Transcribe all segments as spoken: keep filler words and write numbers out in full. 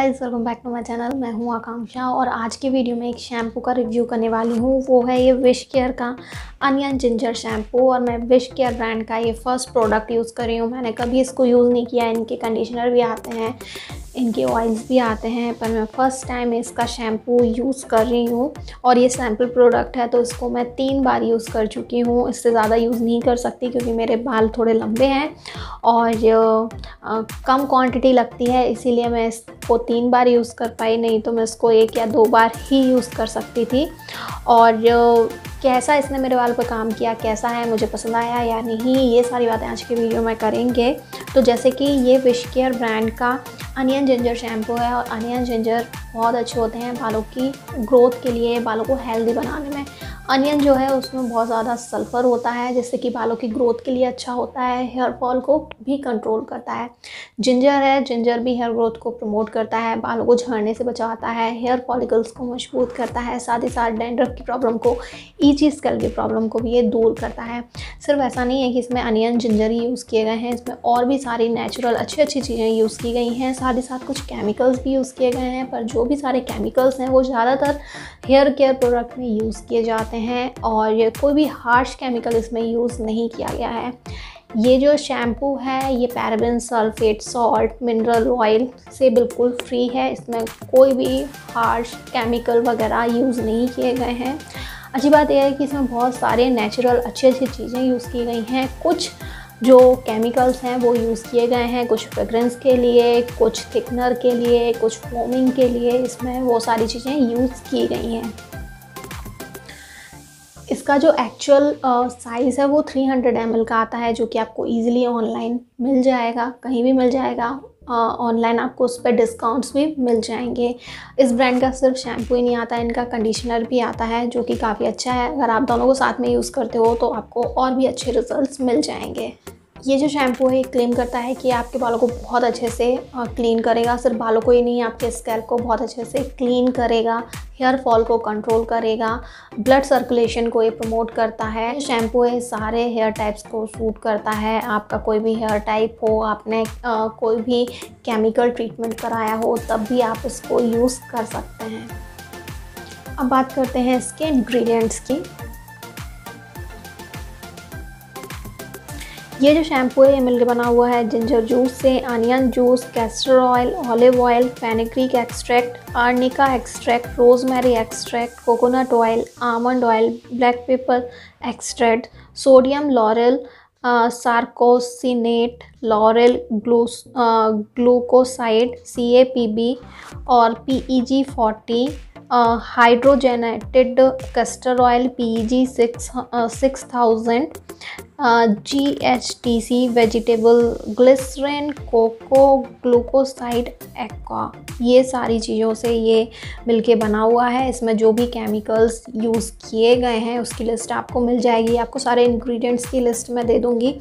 Guys, welcome back to my channel. मैं हूं आकांक्षा और आज के वीडियो में एक शैम्पू का रिव्यू करने वाली हूं। वो है ये विश केयर का अनियन जिंजर शैम्पू और मैं विश केयर ब्रांड का ये फर्स्ट प्रोडक्ट यूज़ कर रही हूं। मैंने कभी इसको यूज़ नहीं किया। इनके कंडीशनर भी आते हैं, इनके ऑयल्स भी आते हैं, पर मैं फ़र्स्ट टाइम इसका शैम्पू यूज़ कर रही हूँ और ये सैम्पल प्रोडक्ट है तो इसको मैं तीन बार यूज़ कर चुकी हूँ। इससे ज़्यादा यूज़ नहीं कर सकती क्योंकि मेरे बाल थोड़े लंबे हैं और आ, कम क्वांटिटी लगती है, इसीलिए मैं इसको तीन बार यूज़ कर पाई, नहीं तो मैं इसको एक या दो बार ही यूज़ कर सकती थी। और कैसा इसने मेरे बाल पर काम किया, कैसा है, मुझे पसंद आया या नहीं, ये सारी बातें आज के वीडियो में करेंगे। तो जैसे कि ये विश केयर ब्रांड का अनियन जिंजर शैम्पू है और अनियन जिंजर बहुत अच्छे होते हैं बालों की ग्रोथ के लिए, बालों को हेल्दी बनाने में। अनियन जो है उसमें बहुत ज़्यादा सल्फ़र होता है जिससे कि बालों की ग्रोथ के लिए अच्छा होता है, हेयर फॉल को भी कंट्रोल करता है। जिंजर है, जिंजर भी हेयर ग्रोथ को प्रमोट करता है, बालों को झड़ने से बचाता है, हेयर फॉलिकल्स को मजबूत करता है, साथ ही साथ डैंड्रफ की प्रॉब्लम को, ईची स्कैल की प्रॉब्लम को भी ये दूर करता है। सिर्फ ऐसा नहीं है कि इसमें अनियन जिंजर ही यूज़ किए गए हैं, इसमें और भी सारी नेचुरल अच्छी अच्छी चीज़ें यूज़ की गई हैं, साथ ही साथ कुछ केमिकल्स भी यूज़ किए गए हैं। पर जो भी सारे केमिकल्स हैं वो ज़्यादातर हेयर केयर प्रोडक्ट में यूज़ किए जाते हैं हैं और ये कोई भी हार्श केमिकल इसमें यूज़ नहीं किया गया है। ये जो शैम्पू है ये paraben, sulphate, salt, mineral oil से बिल्कुल फ्री है। इसमें कोई भी हार्श केमिकल वगैरह यूज़ नहीं किए गए हैं। अच्छी बात यह है कि इसमें बहुत सारे नेचुरल अच्छी अच्छी चीज़ें यूज़ की गई हैं। कुछ जो केमिकल्स हैं वो यूज़ किए गए हैं, कुछ फ्रेग्रेंस के लिए, कुछ थिकनर के लिए, कुछ फोमिंग के लिए, इसमें वो सारी चीज़ें यूज़ की गई हैं। इसका जो एक्चुअल साइज़ है वो तीन सौ एम एल का आता है, जो कि आपको इजीली ऑनलाइन मिल जाएगा, कहीं भी मिल जाएगा ऑनलाइन। uh, आपको उस पर डिस्काउंट्स भी मिल जाएंगे। इस ब्रांड का सिर्फ शैम्पू ही नहीं आता है, इनका कंडीशनर भी आता है जो कि काफ़ी अच्छा है। अगर आप दोनों को साथ में यूज़ करते हो तो आपको और भी अच्छे रिजल्ट्स मिल जाएंगे। ये जो शैम्पू है क्लेम करता है कि आपके बालों को बहुत अच्छे से क्लीन करेगा, सिर्फ बालों को ही नहीं आपके स्कैल्प को बहुत अच्छे से क्लीन करेगा, हेयर फॉल को कंट्रोल करेगा, ब्लड सर्कुलेशन को ये प्रमोट करता है। शैम्पू है सारे हेयर टाइप्स को सूट करता है। आपका कोई भी हेयर टाइप हो, आपने आ, कोई भी केमिकल ट्रीटमेंट कराया हो, तब भी आप इसको यूज़ कर सकते हैं। अब बात करते हैं इसके इंग्रेडिएंट्स की। ये जो शैम्पू है ये मिलकर बना हुआ है जिंजर जूस से, onion juice, castor oil, olive oil, fenugreek extract, arnica extract, rosemary extract, coconut oil, almond oil, black pepper extract, sodium laurel sarcosinate, lauryl ग्लूस glucoside C A P B और P E G forty, hydrogenated castor oil P E G six six thousand, G H T C, vegetable glycerin, coco glucoside aqua, ये सारी चीज़ों से ये मिलके बना हुआ है। इसमें जो भी केमिकल्स यूज़ किए गए हैं उसकी लिस्ट आपको मिल जाएगी। आपको सारे इंग्रेडिएंट्स की लिस्ट मैं दे दूँगी,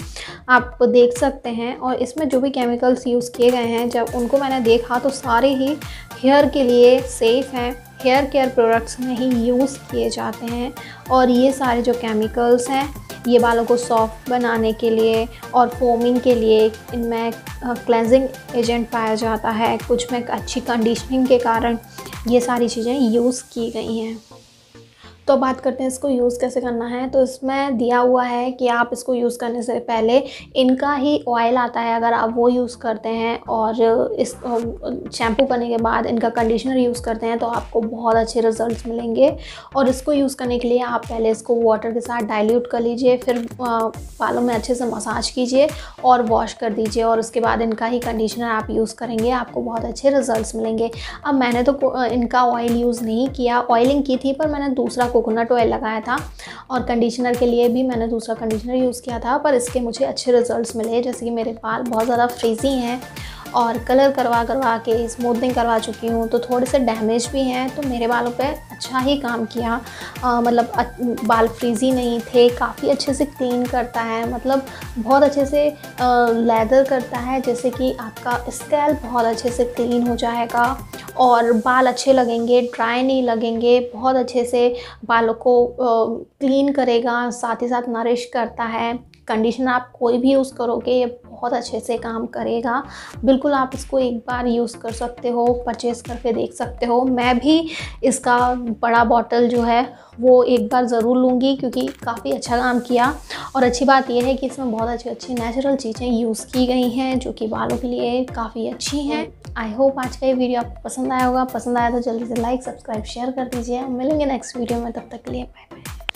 आप देख सकते हैं। और इसमें जो भी केमिकल्स यूज़ किए गए हैं, जब उनको मैंने देखा तो सारे ही हेयर के लिए सेफ़ हैं, हेयर केयर प्रोडक्ट्स में ही यूज़ किए जाते हैं। और ये सारे जो केमिकल्स हैं ये बालों को सॉफ्ट बनाने के लिए और फोमिंग के लिए, इनमें क्लेंजिंग एजेंट पाया जाता है, कुछ में अच्छी कंडीशनिंग के कारण, ये सारी चीज़ें यूज़ की गई हैं। तो बात करते हैं इसको यूज़ कैसे करना है। तो इसमें दिया हुआ है कि आप इसको यूज़ करने से पहले इनका ही ऑयल आता है, अगर आप वो यूज़ करते हैं और इस शैम्पू करने के बाद इनका कंडीशनर यूज़ करते हैं तो आपको बहुत अच्छे रिजल्ट्स मिलेंगे। और इसको यूज़ करने के लिए आप पहले इसको वाटर के साथ डाइल्यूट कर लीजिए, फिर बालों में अच्छे से मसाज कीजिए और वॉश कर दीजिए, और उसके बाद इनका ही कंडीशनर आप यूज़ करेंगे, आपको बहुत अच्छे रिजल्ट्स मिलेंगे। अब मैंने तो इनका ऑयल यूज़ नहीं किया, ऑयलिंग की थी, पर मैंने दूसरा कोकोनट ऑयल लगाया था और कंडीशनर के लिए भी मैंने दूसरा कंडीशनर यूज़ किया था, पर इसके मुझे अच्छे रिजल्ट्स मिले। जैसे कि मेरे बाल बहुत ज़्यादा फ्रीजी हैं और कलर करवा करवा के स्मूथनिंग करवा चुकी हूँ तो थोड़े से डैमेज भी हैं, तो मेरे बालों पे अच्छा ही काम किया। आ, मतलब बाल फ्रीजी नहीं थे, काफ़ी अच्छे से क्लीन करता है, मतलब बहुत अच्छे से लेदर करता है, जैसे कि आपका स्कैल्प बहुत अच्छे से क्लीन हो जाएगा और बाल अच्छे लगेंगे, ड्राई नहीं लगेंगे, बहुत अच्छे से बालों को क्लीन करेगा, साथ ही साथ नरिश करता है। कंडीशनर आप कोई भी यूज़ करोगे ये बहुत अच्छे से काम करेगा। बिल्कुल आप इसको एक बार यूज़ कर सकते हो, परचेज़ करके देख सकते हो। मैं भी इसका बड़ा बॉटल जो है वो एक बार ज़रूर लूँगी क्योंकि काफ़ी अच्छा काम किया। और अच्छी बात यह है कि इसमें बहुत अच्छी अच्छी नेचुरल चीज़ें यूज़ की गई हैं जो कि बालों के लिए काफ़ी अच्छी हैं। आई होप आज का ये वीडियो आपको पसंद आया होगा। पसंद आया तो जल्दी से लाइक, सब्सक्राइब, शेयर कर दीजिए। मिलेंगे नेक्स्ट वीडियो में, तब तक के लिए बाय बाय।